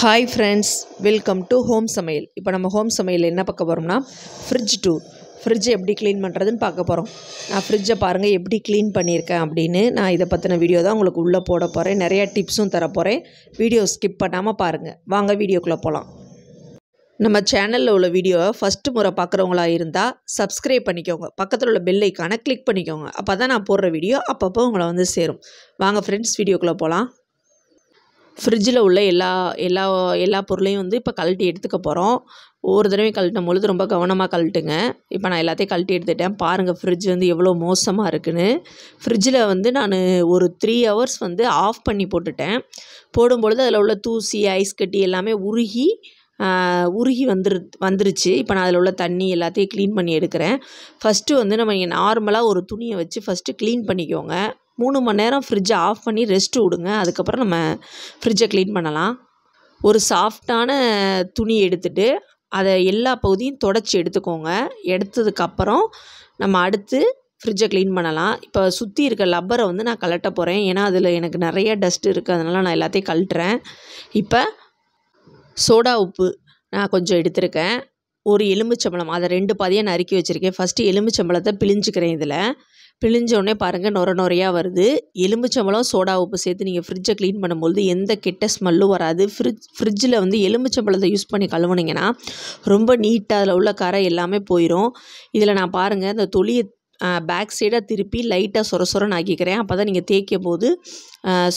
Hi friends, welcome to Home Samaiyal. இப்போ நம்ம Home Samaiyal என்ன பார்க்க போறோம்னா fridge tour. Fridge எப்படி க்ளீன் பண்றதுன்னு பார்க்க போறோம். நான் fridge பாருங்க எப்படி க்ளீன் பண்ணியிருக்கேன் அப்படினு நான் இத பத்தின வீடியோ தான் உங்களுக்கு உள்ள போட போறேன். நிறைய டிப்ஸும் தர போறேன். வீடியோ ஸ்கிப் பண்ணாம பாருங்க. வாங்க வீடியோக்குள்ள போலாம். நம்ம சேனல்ல உள்ள வீடியோவை ஃபர்ஸ்ட் முறை பார்க்கறவங்களா இருந்தா subscribe பண்ணிக்கோங்க. பக்கத்துல உள்ள bell ஐகானை click பண்ணிக்கோங்க. அப்பதான் நான் போடுற வீடியோ அப்பப்போ உங்களுக்கு வந்து சேரும். வாங்க friends வீடியோக்குள்ள போலாம். Fridge la ulla ella porulaiyum undu ipa kalatti eduthuka porom oru thadavai kalttum boludu romba gavanama kaltunga ipa na ellathai kalatti edutten paarenga fridge undu evlo mosama irukku fridge la undu naan oru 3 hours undu off panni potutten podum boludu adula ulla thoosi ice katti ellame உருகி வந்திருச்சு இப்போ நான் அதுல உள்ள தண்ணி எல்லாத்தையும் clean பண்ணி எடுக்கிறேன் ஃபர்ஸ்ட் வந்து நம்ம நார்மலா ஒரு துணியை வச்சு ஃபர்ஸ்ட் க்ளீன் பண்ணிக்கோங்க 3 மணி நேரம் ஃப்ரிட்ஜ் ஆஃப் பண்ணி ரெஸ்ட் விடுங்க அதுக்கு அப்புறம் நம்ம ஃப்ரிட்ஜை க்ளீன் பண்ணலாம் ஒரு சாஃப்ட்டான துணி எடுத்துட்டு அதை எல்லா பகுதியும் தொடச்சி எடுத்துக்கோங்க எடுத்ததுக்கு அப்புறம் நம்ம அடுத்து ஃப்ரிட்ஜை க்ளீன் பண்ணலாம் இப்போ சுத்தி இருக்க லப்பரை வந்து நான் கலட்ட போறேன் ஏனா அதுல எனக்கு நிறைய டஸ்ட் இருக்கு அதனால நான் எல்லாத்தையும் கலட்டறேன் இப்போ சோடா உப்பு நான் கொஞ்சம் எடுத்துர்க்கேன் ஒரு எலுமிச்சம்பழம் அத ரெண்டு பாதியா நறுக்கி வச்சிருக்கேன் ஃபர்ஸ்ட் எலுமிச்சம்பழத்தை பிழிஞ்சிக்கிறேன் இதுல பிழிஞ்ச உடனே பாருங்க நொர நொரையா வருது எலுமிச்சம்பழம் சோடா உப்பு சேர்த்து நீங்க ஃப்ரிட்ஜை க்ளீன் பண்ணும்போது எந்த கெட்ட ஸ்மெல்லும் வராது ஃப்ரிட்ஜ்ல வந்து எலுமிச்சம்பழத்தை யூஸ் பண்ணி கழுவுனீங்கனா ரொம்ப நீட்டா அதுல உள்ள கறை எல்லாமே போயிடும் இதுல நான் பாருங்க அந்த தொளியை back side திருப்பி லைட்டா சொரசொரன் ஆக்கிக்கிறேன் அப்பதான் நீங்க தேய்க்கும்போது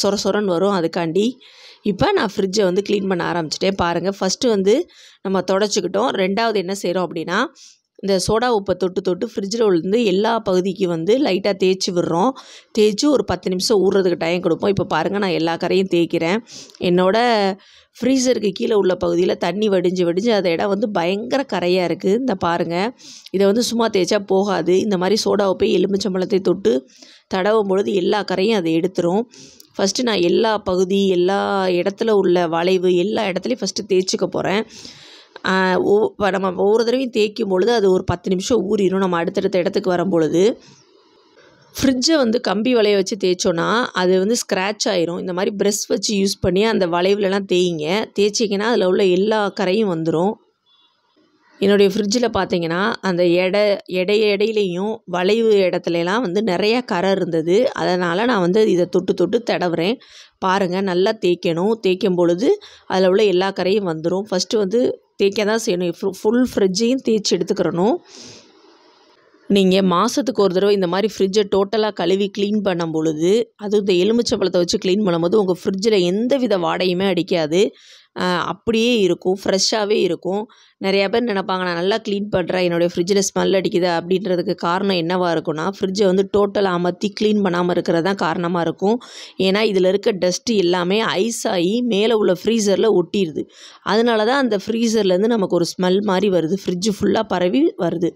சொரசொரன் வரும் அதுகாண்டி இப்போ நான் ஃப்ரிட்ஜை வந்து க்ளீன் பண்ண ஆரம்பிச்சிட்டேன் பாருங்க ஃபர்ஸ்ட் வந்து நம்ம தொடச்சிட்டோம் இரண்டாவது என்ன செய்றோம் அப்படினா இந்த சோடா உப்பு தொட்டு ஃப்ரிட்ஜ்ல இருந்து எல்லா பகுதிக்கு வந்து லைட்டா தேய்ச்சி விடுறோம் தேய்ச்சி ஒரு 10 நிமிஷம் ஊறிறதுக்கு டைம் கொடுப்போம் இப்போ பாருங்க நான் எல்லா கரையும் தேய்க்கிறேன் என்னோட ஃப்ரீசருக்கு கீழ உள்ள பகுதியில தண்ணி வடிஞ்சு அத இடம் வந்து பயங்கர கரையா இருக்கு இந்த பாருங்க இத வந்து சும்மா தேய்ச்சா போகாது இந்த மாதிரி சோடா உப்பு எலுமிச்சம்பழத்தை தொட்டு தடவும் பொழுது எல்லா கரையும் அது எடுத்துரும் ஃபர்ஸ்ட் நான் எல்லா பகுதி எல்லா இடத்துல உள்ள வளைவு எல்லா இடத்துலயும் ஃபர்ஸ்ட் தேய்ச்சிக்க போறேன் நம்ம ஒவ்வொரு தடவையும் தேய்க்கும் பொழுது அது ஒரு 10 நிமிஷம் ஊறிரும் நம்ம அடுத்த இடத்துக்கு வரும் பொழுது ஃப்ரிட்ஜை வந்து கம்பி வளைய வச்சு தேய்ச்சோனா அது வந்து ஸ்கிராட்ச் ஆயிரும் இந்த மாதிரி பிரஷ் வச்சு யூஸ் பண்ணி அந்த வளைவுல எல்லாம் தேய்ச்சிங்கனா அதுல உள்ள எல்லா கரையும் வந்துரும் என்னோட ஃப்ரிட்ஜ்ல பாத்தீங்கனா அந்த எடையிலயும் வளைவு இடத்துல எல்லாம் வந்து நிறைய கறை இருந்தது அதனால நான் வந்து இத தொட்டு தடவறேன் பாருங்க நல்லா தேய்க்கணும் தேய்க்கும் பொழுது அதுல உள்ள எல்லா கரையும் வந்துரும் ஃபர்ஸ்ட் வந்து தேய்க்க தான் செய்யணும் ஃபுல் ஃப்ரிட்ஜையும் தேய்ச்சி எடுத்துக்கறணும் நீங்க மாசத்துக்கு ஒரு தடவை இந்த மாதிரி ஃப்ரிட்ஜை டோட்டலா கழுவி க்ளீன் பண்ணும் பொழுது அது இந்த எலுமிச்சம்பழத்தை வச்சு க்ளீன் பண்ணும்போது உங்க ஃப்ரிட்ஜ்ல எந்தவித வாடையுமே அடிக்காது அப்படியே இருக்கும் ஃப்ரெஷ்ஷாவே இருக்கும் நிறைய பேர் நினைப்பாங்க நான் நல்லா க்ளீன் பண்றேன் என்னோட ஃப்ரிட்ஜ்ல ஸ்மெல் அடிக்குது அப்படின்றதுக்கு காரணம் என்னவா இருக்கும்னா ஃப்ரிட்ஜ் வந்து டோட்டலா அமத்தி க்ளீன் பண்ணாம இருக்குறது தான் காரணமா இருக்கும் ஏனா இதுல இருக்க டஸ்ட் எல்லாமே ஐஸ் ஆகி மேலே உள்ள ஃப்ரீசர்ல ஒட்டிடுது அதனால தான் அந்த ஃப்ரீசர்ல இருந்து நமக்கு ஒரு ஸ்மெல் மாதிரி வருது ஃப்ரிட்ஜ் ஃபுல்லா பரவி வருது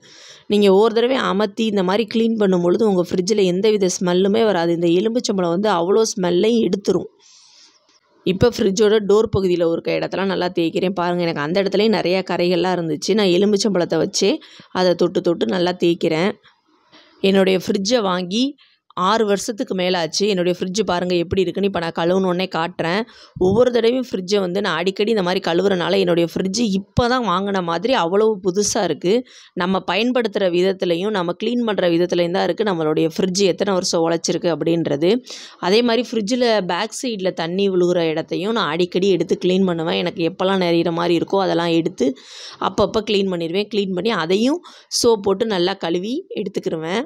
நீங்க ஒரு தடவை அமத்தி இந்த மாதிரி க்ளீன் பண்ணும் பொழுது உங்க ஃப்ரிட்ஜ்ல எந்தவித ஸ்மெல்லுமே வராது இந்த எலுமிச்சம்பழம் வந்து அவ்வளோ ஸ்மெல்லை எடுத்துரும் இப்போ ஃப்ரிட்ஜோட டோர் பகுதியில ஒரு இடத்துல நல்லா தேய்க்கிறேன் பாருங்க எனக்கு அந்த இடத்துலயே நிறைய கரைகள்லாம் இருந்துச்சு நான் எலுமிச்சம்பழத்தை வச்சு அதை தொட்டு நல்லா தேய்க்கிறேன் என்னோட ஃப்ரிட்ஜை வாங்கி 6 வருஷத்துக்கு மேல ஆச்சு என்னோட ஃப்ரிட்ஜ் பாருங்க எப்படி இருக்குன்னு இப்போ நான் கழுவுனேனே காட்றேன் ஒவ்வொரு தடவையும் ஃப்ரிட்ஜை வந்து நான் அடிக்கடி இந்த மாதிரி கழுவுறனால என்னோட ஃப்ரிட்ஜ் இப்போ தான் வாங்குன மாதிரி அவ்வளவு புதுசா இருக்கு நம்ம பயன்படுத்துற விதத்திலயும் நம்ம க்ளீன் பண்ற விதத்திலயும் தான் இருக்கு நம்மளுடைய ஃப்ரிட்ஜ் எத்தனை வருஷம் உழைச்சிருக்கு அப்படின்றது அதே மாதிரி ஃப்ரிட்ஜ்ல பேக் சைடுல தண்ணி விழுகுற இடத்தையும் நான் அடிக்கடி எடுத்து க்ளீன் பண்ணுவேன் எனக்கு எப்பலாம் நெறிற மாதிரி இருக்கோ அதெல்லாம் எடுத்து அப்பப்ப க்ளீன் பண்ணிடுவேன் க்ளீன் பண்ணி அதையும் சோப் போட்டு நல்லா கழுவி எடுத்துக்குறேன்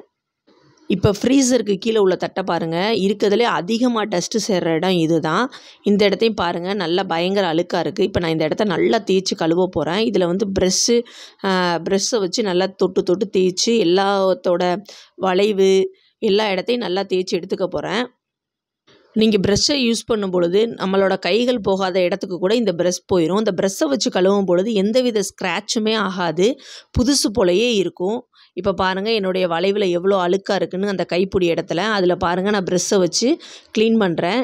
இப்போ ஃப்ரீசருக்கு கீழ உள்ள தட்டை பாருங்க இருக்குதுல அதிகமா டஸ்ட் சேரற இடம் இதுதான் இந்த இடத்தையும் பாருங்க நல்ல பயங்கர அழுக்கா இருக்கு இப்போ நான் இந்த இடத்தை நல்லா தேய்ச்சி கழுவ போறேன் இதுல வந்து பிரஷ்ஷை வச்சு நல்லா தொட்டு தேய்ச்சி எல்லாத்தோட வளைவு எல்லா இடத்தையும் நல்லா தேய்ச்சி எடுத்துக்க போறேன் நீங்க பிரஷ்ஷை யூஸ் பண்ணும் பொழுது நம்மளோட கைகள் போகாத இடத்துக்கு கூட இந்த பிரஷ் போயிடும் இந்த பிரஷ்ஷை வச்சு கழுவும் பொழுது எந்தவித ஸ்கிராட்சுமே ஆகாது புதுசு போலயே இருக்கும் இப்போ பாருங்க என்னோட வளைவுல எவ்வளவு அழுக்கா இருக்குன்னு அந்த கைப்புடி இடத்துல அதுல பாருங்க நான் பிரஷ்ஷை வச்சு க்ளீன் பண்றேன்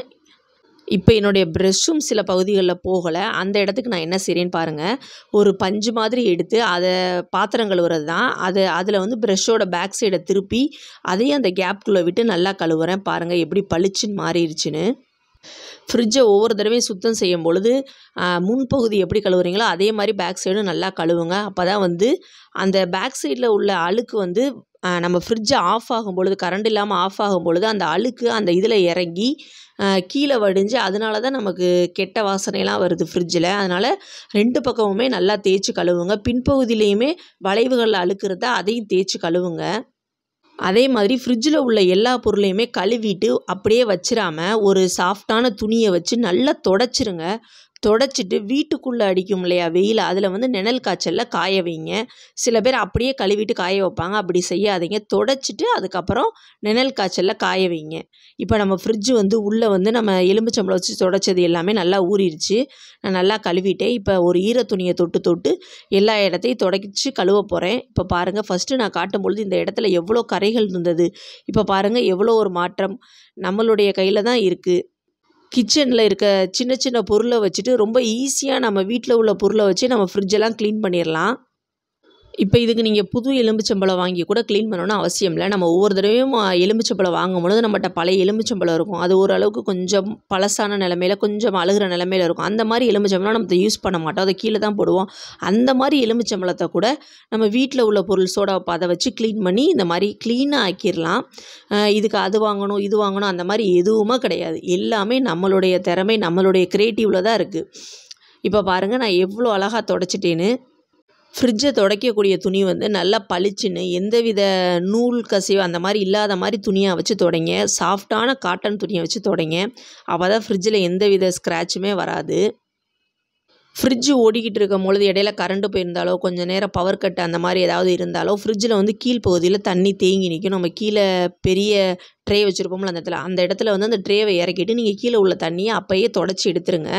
இப்போ என்னோட பிரஷ்ஷும் சில பகுதிகளல போகல அந்த இடத்துக்கு நான் என்ன செய்றேன்னு பாருங்க ஒரு பஞ்சு மாதிரி எடுத்து அத பாத்திரம் கழுவுறது தான் அதுல வந்து பிரஷ்ஷோட பேக் சைட திருப்பி அதையும் அந்த கேப்க்குள்ள விட்டு நல்லா கழுவுறேன் பாருங்க எப்படி பளிச்சின் மாறிடுச்சுன்னு ஃப்ரிட்ஜை ஒவ்வொரு தடவையும் சுத்தம் செய்யும் பொழுது முன்பகுதி எப்படி கழுவுறீங்களோ அதே மாதிரி பேக் சைடும் நல்லா கழுவுங்க. அப்போ தான் வந்து அந்த பேக் சைடில் உள்ள அழுக்கு வந்து நம்ம ஃப்ரிட்ஜை ஆஃப் ஆகும் பொழுது, கரண்ட் இல்லாமல் ஆஃப் ஆகும் பொழுது அந்த அழுக்கு அந்த இதில் இறங்கி கீழே வடிஞ்சு அதனால தான் நமக்கு கெட்ட வாசனைலாம் வருது ஃப்ரிட்ஜில். அதனால் ரெண்டு பக்கமுமே நல்லா தேய்ச்சி கழுவுங்க. பின்பகுதியிலையுமே வளைவுகளில் அழுக்குறதா அதையும் தேய்ச்சி கழுவுங்க. அதே மாதிரி ஃப்ரிட்ஜில் உள்ள எல்லா பொருளையுமே கழுவிட்டு அப்படியே வச்சிடாமல் ஒரு சாஃப்டான துணியை வச்சு நல்லா துடைச்சிருங்க. துடைச்சிட்டு வீட்டுக்குள்ளே அடிக்கும் இல்லையா வெயில், அதில் வந்து நிழல் காய்ச்சலில் காய வைங்க. சில பேர் அப்படியே கழுவிட்டு காய வைப்பாங்க, அப்படி செய்யாதீங்க. துடைச்சிட்டு அதுக்கப்புறம் நிழல் காய்ச்சலில் காய வைங்க. இப்போ நம்ம ஃப்ரிட்ஜு வந்து உள்ளே வந்து நம்ம எலும்புச்சம்பளம் வச்சு துடைச்சது எல்லாமே நல்லா ஊறிடுச்சு. நான் நல்லா கழுவிட்டேன். இப்போ ஒரு ஈர துணியை தொட்டு எல்லா இடத்தையும் துடைச்சி கழுவ போகிறேன். இப்போ பாருங்கள், ஃபஸ்ட்டு நான் காட்டும் பொழுது இந்த இடத்துல எவ்வளோ கரைகள் இருந்தது. இப்போ பாருங்கள் எவ்வளோ ஒரு மாற்றம் நம்மளுடைய கையில் தான் இருக்குது. கிச்சனில் இருக்க சின்ன சின்ன பொருளை வச்சுட்டு ரொம்ப ஈஸியாக நம்ம வீட்டில் உள்ள பொருளை வச்சு நம்ம ஃப்ரிட்ஜெல்லாம் க்ளீன் பண்ணிடலாம். இப்போ இதுக்கு நீங்கள் புது எலும்புச்சம்பளம் வாங்கி கூட க்ளீன் பண்ணணும்னு அவசியம் இல்லை. நம்ம ஒவ்வொரு தடவையும் எலும்புச்சம்பளம் வாங்கும்பொழுது நம்மகிட்ட பழைய எலும்புச்சம்பளம் இருக்கும். அது ஓரளவுக்கு கொஞ்சம் பழசான நிலமையில, கொஞ்சம் அழுகிற நிலமையில இருக்கும். அந்த மாதிரி எலும்புச்சம்பளம் நம்ம யூஸ் பண்ண மாட்டோம், அதை கீழே தான் போடுவோம். அந்த மாதிரி எலும்புச்சம்பளத்தை கூட நம்ம வீட்டில் உள்ள பொருள் சோடா அதை வச்சு க்ளீன் பண்ணி இந்த மாதிரி க்ளீனாக ஆக்கிடலாம். இதுக்கு அது வாங்கணும் இது வாங்கணும் அந்த மாதிரி எதுவுமே கிடையாது. எல்லாமே நம்மளுடைய திறமை, நம்மளுடைய க்ரியேட்டிவில் தான் இருக்குது. இப்போ பாருங்கள் நான் எவ்வளோ அழகாக துடைச்சிட்டேன்னு. ஃப்ரிட்ஜை துடைக்கக்கூடிய துணி வந்து நல்லா பளிச்சுன்னு எந்தவித நூல் கசிவு அந்த மாதிரி இல்லாத மாதிரி துணியாக வச்சு துடைங்க. சாஃப்டான காட்டன் துணியை வச்சு துடைங்க. அப்போ தான் ஃப்ரிட்ஜில் எந்தவித ஸ்க்ராட்சுமே வராது. ஃப்ரிட்ஜு ஓடிக்கிட்டு இருக்கும் பொழுது இடையில கரண்ட்டு போயிருந்தாலோ, கொஞ்சம் நேரம் பவர் கட் அந்த மாதிரி ஏதாவது இருந்தாலோ ஃப்ரிட்ஜில் வந்து கீழ்ப்பகுதியில் தண்ணி தேங்கி நிற்கும். நம்ம கீழே பெரிய ட்ரே வச்சுருப்போம்ல, அந்த இடத்துல வந்து அந்த ட்ரேவை இறக்கிட்டு நீங்கள் கீழே உள்ள தண்ணியை அப்போயே தொடச்சி எடுத்துருங்க.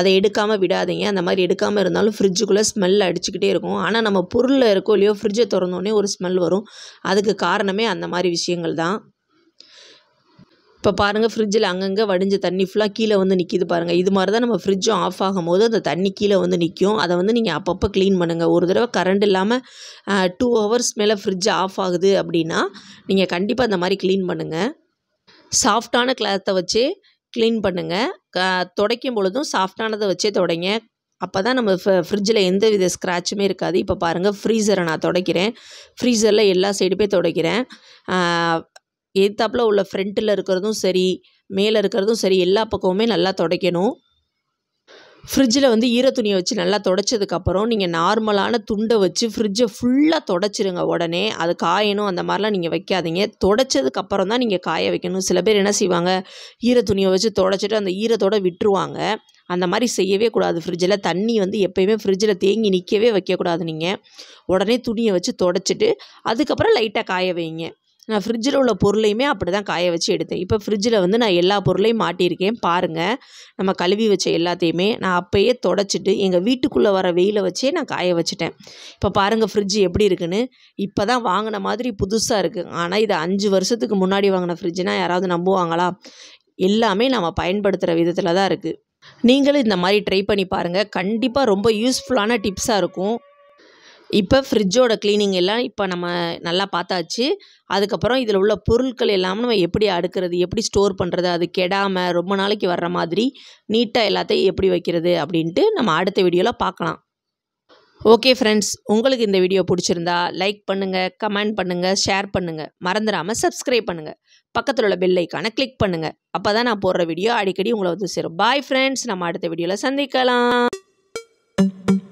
அதை எடுக்காமல் விடாதீங்க. அந்த மாதிரி எடுக்காமல் இருந்தாலும் ஃப்ரிட்ஜுக்குள்ளே ஸ்மெல் அடிச்சுக்கிட்டே இருக்கும். ஆனால் நம்ம பொருளில் இருக்கோ இல்லையோ ஃப்ரிட்ஜை திறந்தோடனே ஒரு ஸ்மெல் வரும். அதுக்கு காரணமே அந்த மாதிரி விஷயங்கள் தான். இப்போ பாருங்கள் ஃப்ரிட்ஜில் அங்கங்கே வடிஞ்ச தண்ணி ஃபுல்லாக கீழே வந்து நிற்கிது பாருங்கள். இது மாதிரி தான் நம்ம ஃப்ரிட்ஜும் ஆஃப் ஆகும் போது அந்த தண்ணி கீழே வந்து நிற்கும். அதை வந்து நீங்கள் அப்பப்போ க்ளீன் பண்ணுங்கள். ஒரு தடவை கரண்ட் இல்லாமல் 2 hours மேலே ஃப்ரிட்ஜ் ஆஃப் ஆகுது அப்படின்னா நீங்கள் கண்டிப்பாக அந்த மாதிரி க்ளீன் பண்ணுங்கள். சாஃப்டான கிளாத்தை வச்சு க்ளீன் பண்ணுங்கள். துடைக்கும் பொழுதும் சாஃப்டானதை வச்சே துடைங்க. அப்போ தான் நம்ம ஃப்ரிட்ஜில் எந்தவித ஸ்க்ராட்சுமே இருக்காது. இப்போ பாருங்கள் ஃப்ரீசரை நான் துடைக்கிறேன். ஃப்ரீசரில் எல்லா சைடுமே துடைக்கிறேன். ஏத்தாப்பில் உள்ள ஃப்ரண்ட்டில் இருக்கிறதும் சரி, மேலே இருக்கிறதும் சரி, எல்லா பக்கமுமே நல்லா துடைக்கணும். ஃப்ரிட்ஜில் வந்து ஈர துணியை வச்சு நல்லா துடைச்சதுக்கப்புறம் நீங்கள் நார்மலான துண்டை வச்சு ஃப்ரிட்ஜை ஃபுல்லாக துடைச்சிருங்க. உடனே அது காயணும் அந்த மாதிரிலாம் நீங்கள் வைக்காதீங்க. துடைச்சதுக்கப்புறம் தான் நீங்கள் காய வைக்கணும். சில பேர் என்ன செய்வாங்க, ஈர துணியை வச்சு துடைச்சிட்டு அந்த ஈரத்தோடு விட்டுருவாங்க. அந்த மாதிரி செய்யவே கூடாது. ஃப்ரிட்ஜில் தண்ணி வந்து எப்போயுமே ஃப்ரிட்ஜில் தேங்கி நிற்கவே வைக்கக்கூடாது. நீங்கள் உடனே துணியை வச்சு துடைச்சிட்டு அதுக்கப்புறம் லைட்டாக காய வைங்க. நான் ஃப்ரிட்ஜில் உள்ள பொருளையுமே அப்படி தான் காய வச்சு எடுத்தேன். இப்போ ஃப்ரிட்ஜில் வந்து நான் எல்லா பொருளையும் மாட்டியிருக்கேன் பாருங்கள். நம்ம கழுவி வச்ச எல்லாத்தையுமே நான் அப்போயே துடைச்சிட்டு எங்கள் வீட்டுக்குள்ளே வர வெயிலை வச்சே நான் காய வச்சுட்டேன். இப்போ பாருங்கள் ஃப்ரிட்ஜு எப்படி இருக்குன்னு. இப்போ தான் வாங்கின மாதிரி புதுசாக இருக்குது. ஆனால் இது 5 வருஷத்துக்கு முன்னாடி வாங்கின ஃப்ரிட்ஜுனா யாராவது நம்புவாங்களா? எல்லாமே நம்ம பயன்படுத்துகிற விதத்தில் தான் இருக்குது. நீங்களும் இந்த மாதிரி ட்ரை பண்ணி பாருங்கள். கண்டிப்பாக ரொம்ப யூஸ்ஃபுல்லான டிப்ஸாக இருக்கும். இப்போ ஃப்ரிட்ஜோட க்ளீனிங் எல்லாம் இப்போ நம்ம நல்லா பார்த்தாச்சு. அதுக்கப்புறம் இதில் உள்ள பொருட்கள் எல்லாமே நம்ம எப்படி அடுக்கிறது, எப்படி ஸ்டோர் பண்ணுறது, அது கெடாமல் ரொம்ப நாளைக்கு வர்ற மாதிரி நீட்டாக எல்லாத்தையும் எப்படி வைக்கிறது அப்படின்ட்டு நம்ம அடுத்த வீடியோவில் பார்க்கலாம். ஓகே ஃப்ரெண்ட்ஸ், உங்களுக்கு இந்த வீடியோ பிடிச்சிருந்தா லைக் பண்ணுங்கள், கமெண்ட் பண்ணுங்கள், ஷேர் பண்ணுங்கள். மறந்துடாமல் சப்ஸ்கிரைப் பண்ணுங்கள். பக்கத்தில் உள்ள பெல் ஐக்கானை கிளிக் பண்ணுங்கள். அப்போ தான் நான் போடுற வீடியோ அடிக்கடி உங்களை வந்து சேரும். பாய் ஃப்ரெண்ட்ஸ், நம்ம அடுத்த வீடியோவில் சந்திக்கலாம்.